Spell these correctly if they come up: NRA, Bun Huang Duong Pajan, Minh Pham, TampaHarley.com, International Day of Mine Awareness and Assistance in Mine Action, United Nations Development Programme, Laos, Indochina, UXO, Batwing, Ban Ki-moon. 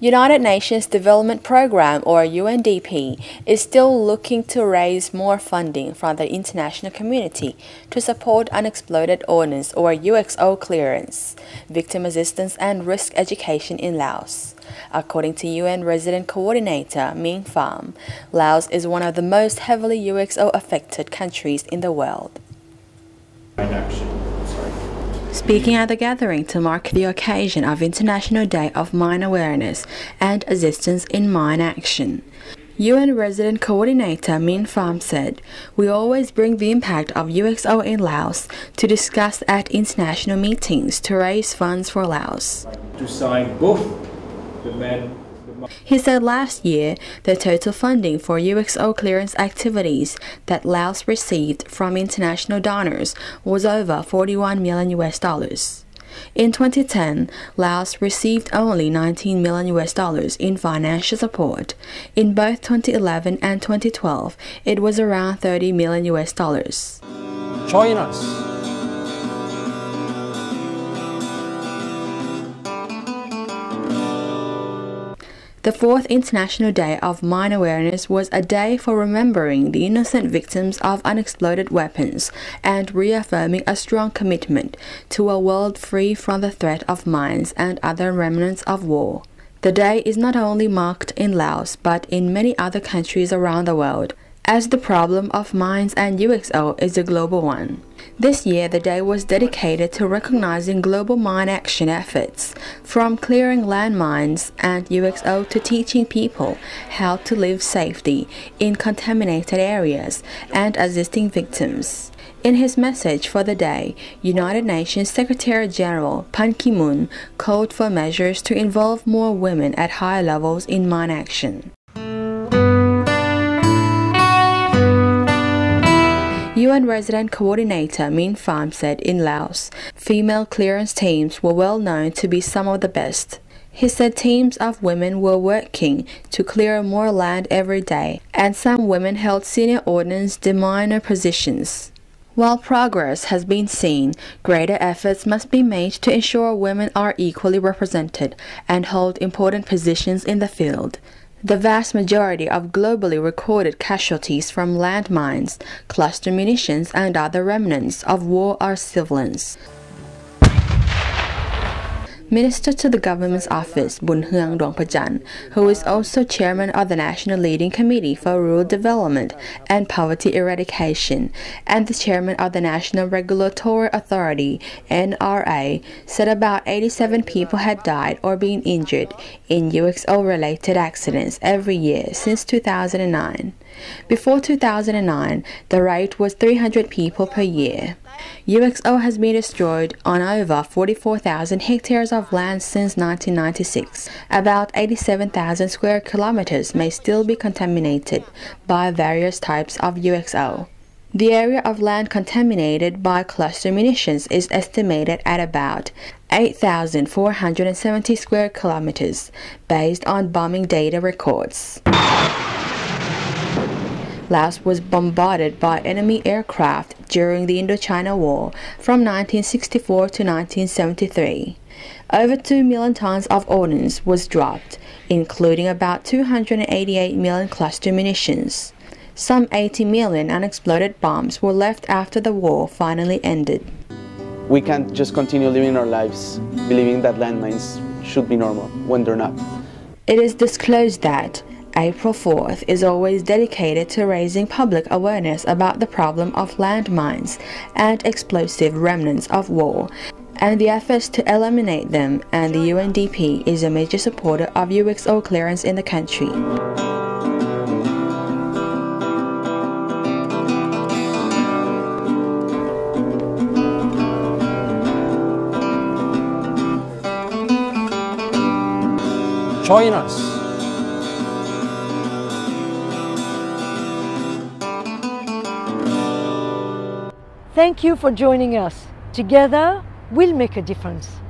United Nations Development Programme, or UNDP, is still looking to raise more funding from the international community to support unexploded ordnance, or UXO, clearance, victim assistance and risk education in Laos. According to UN resident coordinator Minh Pham, Laos is one of the most heavily UXO affected countries in the world. Speaking at the gathering to mark the occasion of International Day of Mine Awareness and Assistance in Mine Action, UN resident coordinator Minh Pham said, "We always bring the impact of UXO in Laos to discuss at international meetings to raise funds for Laos." To sign both the men. He said last year the total funding for UXO clearance activities that Laos received from international donors was over $41 million. In 2010, Laos received only $19 million in financial support. In both 2011 and 2012, it was around $30 million. Join us. The fourth International Day of Mine Awareness was a day for remembering the innocent victims of unexploded weapons and reaffirming a strong commitment to a world free from the threat of mines and other remnants of war. The day is not only marked in Laos but in many other countries around the world, as the problem of mines and UXO is a global one. This year, the day was dedicated to recognizing global mine action efforts, from clearing landmines and UXO to teaching people how to live safely in contaminated areas and assisting victims. In his message for the day, United Nations Secretary-General Ban Ki-moon called for measures to involve more women at higher levels in mine action. UN resident coordinator Minh Pham said in Laos, female clearance teams were well known to be some of the best. He said teams of women were working to clear more land every day, and some women held senior ordnance deminer positions. While progress has been seen, greater efforts must be made to ensure women are equally represented and hold important positions in the field. The vast majority of globally recorded casualties from landmines, cluster munitions, and other remnants of war are civilians. Minister to the Government's Office Bun Huang Duong Pajan, who is also chairman of the National Leading Committee for Rural Development and Poverty Eradication, and the chairman of the National Regulatory Authority (NRA), said about 87 people had died or been injured in UXO-related accidents every year since 2009. Before 2009, the rate was 300 people per year. UXO has been destroyed on over 44,000 hectares of land since 1996. About 87,000 square kilometers may still be contaminated by various types of UXO. The area of land contaminated by cluster munitions is estimated at about 8,470 square kilometers, based on bombing data records. Laos was bombarded by enemy aircraft during the Indochina War from 1964 to 1973. Over 2 million tons of ordnance was dropped, including about 288 million cluster munitions. Some 80 million unexploded bombs were left after the war finally ended. We can't just continue living our lives believing that landmines should be normal when they're not. It is disclosed that April 4th is always dedicated to raising public awareness about the problem of landmines and explosive remnants of war, and the efforts to eliminate them, and the UNDP is a major supporter of UXO clearance in the country. Join us. Thank you for joining us. Together, we'll make a difference.